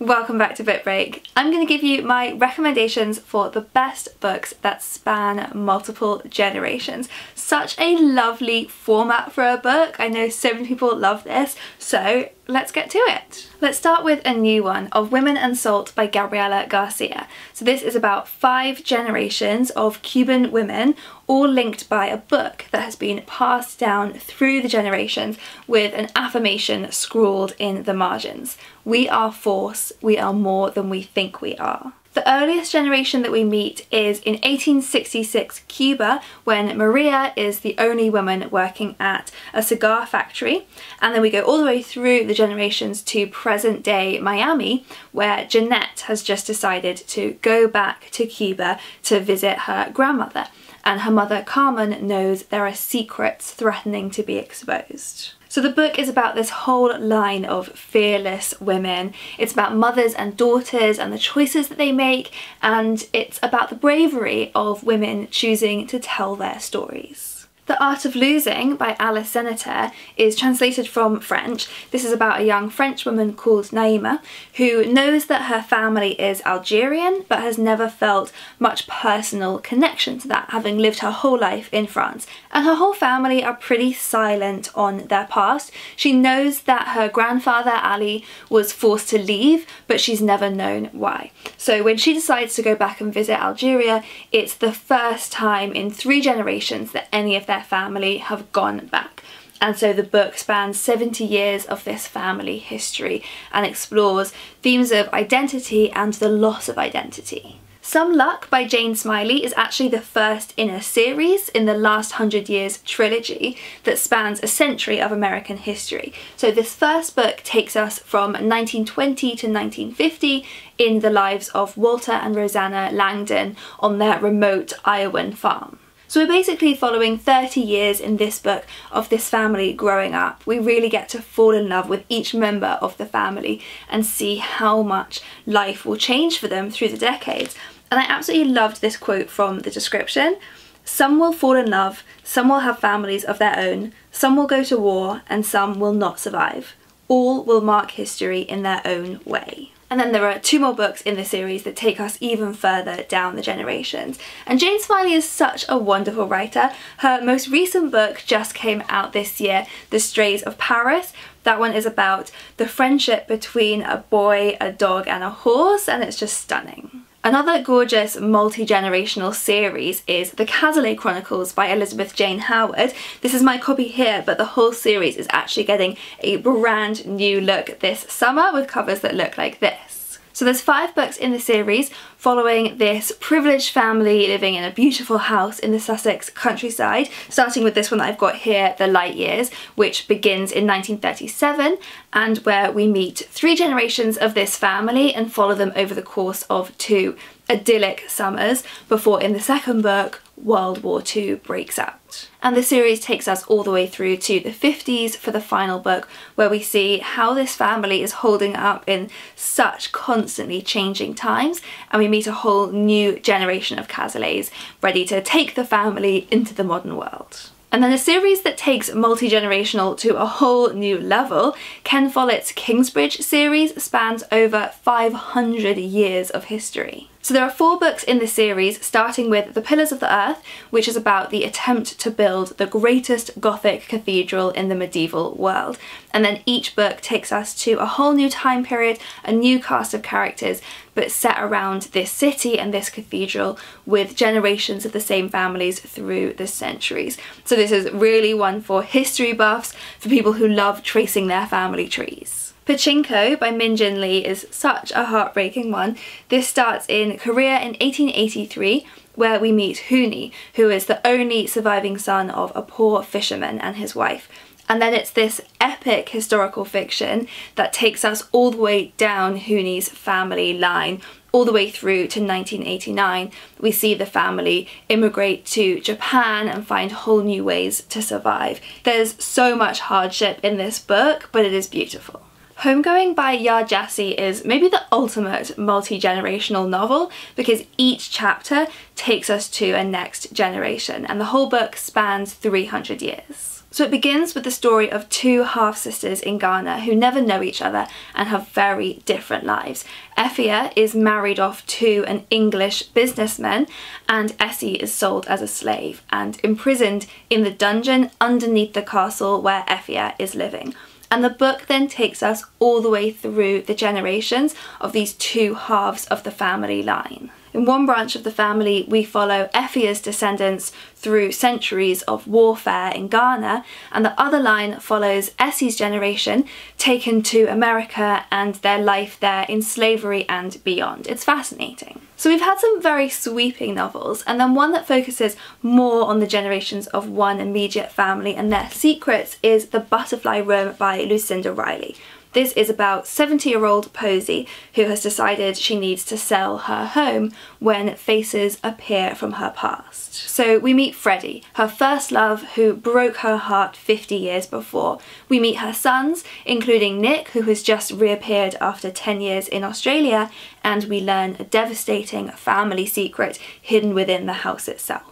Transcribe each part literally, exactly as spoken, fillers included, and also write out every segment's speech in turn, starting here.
Welcome back to Book Break. I'm going to give you my recommendations for the best books that span multiple generations. Such a lovely format for a book. I know so many people love this, so let's get to it. Let's start with a new one of Women and Salt by Gabriela Garcia. So this is about five generations of Cuban women, all linked by a book that has been passed down through the generations with an affirmation scrawled in the margins. We are force, we are more than we think we are. The earliest generation that we meet is in eighteen sixty-six Cuba, when Maria is the only woman working at a cigar factory, and then we go all the way through the generations to present day Miami, where Jeanette has just decided to go back to Cuba to visit her grandmother, and her mother Carmen knows there are secrets threatening to be exposed. So the book is about this whole line of fearless women. It's about mothers and daughters and the choices that they make, and it's about the bravery of women choosing to tell their stories. The Art of Losing by Alice Zeniter is translated from French. This is about a young French woman called Naima who knows that her family is Algerian but has never felt much personal connection to that, having lived her whole life in France. And her whole family are pretty silent on their past. She knows that her grandfather Ali was forced to leave, but she's never known why. So when she decides to go back and visit Algeria, it's the first time in three generations that any of their family have gone back, and so the book spans seventy years of this family history and explores themes of identity and the loss of identity. Some Luck by Jane Smiley is actually the first in a series in the Last Hundred Years trilogy that spans a century of American history. So this first book takes us from nineteen twenty to nineteen fifty in the lives of Walter and Rosanna Langdon on their remote Iowan farm. So we're basically following thirty years in this book of this family growing up. We really get to fall in love with each member of the family and see how much life will change for them through the decades. And I absolutely loved this quote from the description. Some will fall in love, some will have families of their own, some will go to war, and some will not survive. All will mark history in their own way. And then there are two more books in the series that take us even further down the generations. And Jane Smiley is such a wonderful writer. Her most recent book just came out this year, The Strays of Paris. That one is about the friendship between a boy, a dog, and a horse, and it's just stunning. Another gorgeous multi-generational series is The Cazalet Chronicles by Elizabeth Jane Howard. This is my copy here, but the whole series is actually getting a brand new look this summer with covers that look like this. So there's five books in the series following this privileged family living in a beautiful house in the Sussex countryside, starting with this one that I've got here, The Light Years, which begins in nineteen thirty-seven and where we meet three generations of this family and follow them over the course of two idyllic summers before, in the second book, World War Two breaks out. And the series takes us all the way through to the fifties for the final book, where we see how this family is holding up in such constantly changing times, and we meet a whole new generation of Cazalets ready to take the family into the modern world. And then a series that takes multi-generational to a whole new level, Ken Follett's Kingsbridge series spans over five hundred years of history. So there are four books in the series, starting with The Pillars of the Earth, which is about the attempt to build the greatest Gothic cathedral in the medieval world. And then each book takes us to a whole new time period, a new cast of characters, but set around this city and this cathedral with generations of the same families through the centuries. So this is really one for history buffs, for people who love tracing their family trees. Pachinko by Min Jin Lee is such a heartbreaking one. This starts in Korea in eighteen eighty-three, where we meet Huni, who is the only surviving son of a poor fisherman and his wife. And then it's this epic historical fiction that takes us all the way down Huni's family line, all the way through to nineteen eighty-nine. We see the family immigrate to Japan and find whole new ways to survive. There's so much hardship in this book, but it is beautiful. Homegoing by Yaa Gyasi is maybe the ultimate multi-generational novel, because each chapter takes us to a next generation and the whole book spans three hundred years. So it begins with the story of two half-sisters in Ghana who never know each other and have very different lives. Effia is married off to an English businessman and Essie is sold as a slave and imprisoned in the dungeon underneath the castle where Effia is living. And the book then takes us all the way through the generations of these two halves of the family line. In one branch of the family, we follow Effia's descendants through centuries of warfare in Ghana, and the other line follows Essie's generation taken to America and their life there in slavery and beyond. It's fascinating. So we've had some very sweeping novels, and then one that focuses more on the generations of one immediate family and their secrets is The Butterfly Room by Lucinda Riley. This is about seventy-year-old Posy who has decided she needs to sell her home when faces appear from her past. So we meet Freddie, her first love, who broke her heart fifty years before. We meet her sons, including Nick, who has just reappeared after ten years in Australia, and we learn a devastating family secret hidden within the house itself.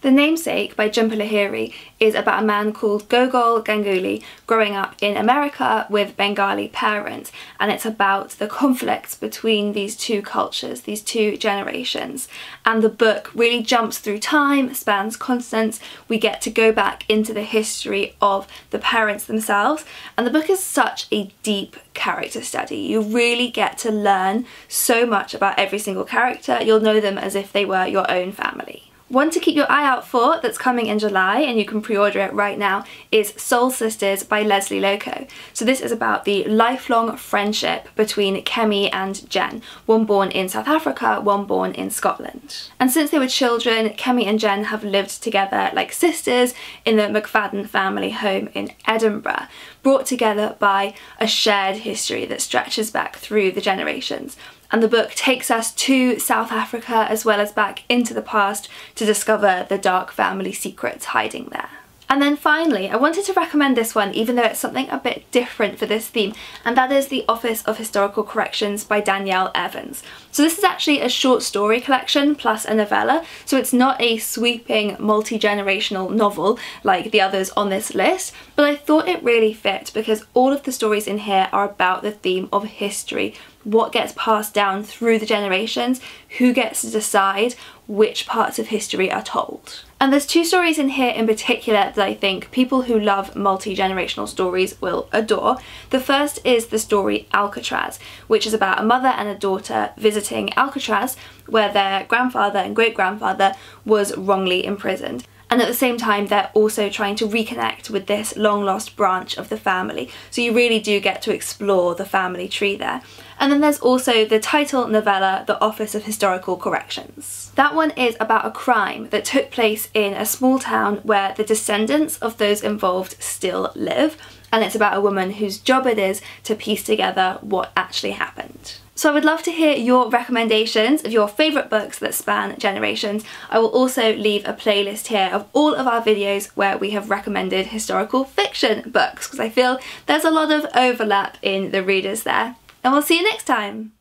The Namesake by Jhumpa Lahiri is about a man called Gogol Ganguly growing up in America with Bengali parents, and it's about the conflicts between these two cultures, these two generations. And the book really jumps through time, spans continents. We get to go back into the history of the parents themselves, and the book is such a deep character study. You really get to learn so much about every single character. You'll know them as if they were your own family. One to keep your eye out for that's coming in July, and you can pre-order it right now, is Soul Sisters by Lesley Lokko. So this is about the lifelong friendship between Kemi and Jen, one born in South Africa, one born in Scotland. And since they were children, Kemi and Jen have lived together like sisters in the McFadden family home in Edinburgh, brought together by a shared history that stretches back through the generations. And the book takes us to South Africa as well as back into the past to discover the dark family secrets hiding there. And then finally, I wanted to recommend this one even though it's something a bit different for this theme, and that is The Office of Historical Corrections by Danielle Evans. So this is actually a short story collection plus a novella, so it's not a sweeping multi-generational novel like the others on this list, but I thought it really fit because all of the stories in here are about the theme of history. What gets passed down through the generations, who gets to decide which parts of history are told. And there's two stories in here in particular that I think people who love multi-generational stories will adore. The first is the story Alcatraz, which is about a mother and a daughter visiting Alcatraz, where their grandfather and great-grandfather was wrongly imprisoned. And at the same time, they're also trying to reconnect with this long-lost branch of the family. So you really do get to explore the family tree there. And then there's also the title novella, The Office of Historical Corrections. That one is about a crime that took place in a small town where the descendants of those involved still live. And it's about a woman whose job it is to piece together what actually happened. So I would love to hear your recommendations of your favourite books that span generations. I will also leave a playlist here of all of our videos where we have recommended historical fiction books, because I feel there's a lot of overlap in the readers there. And we'll see you next time!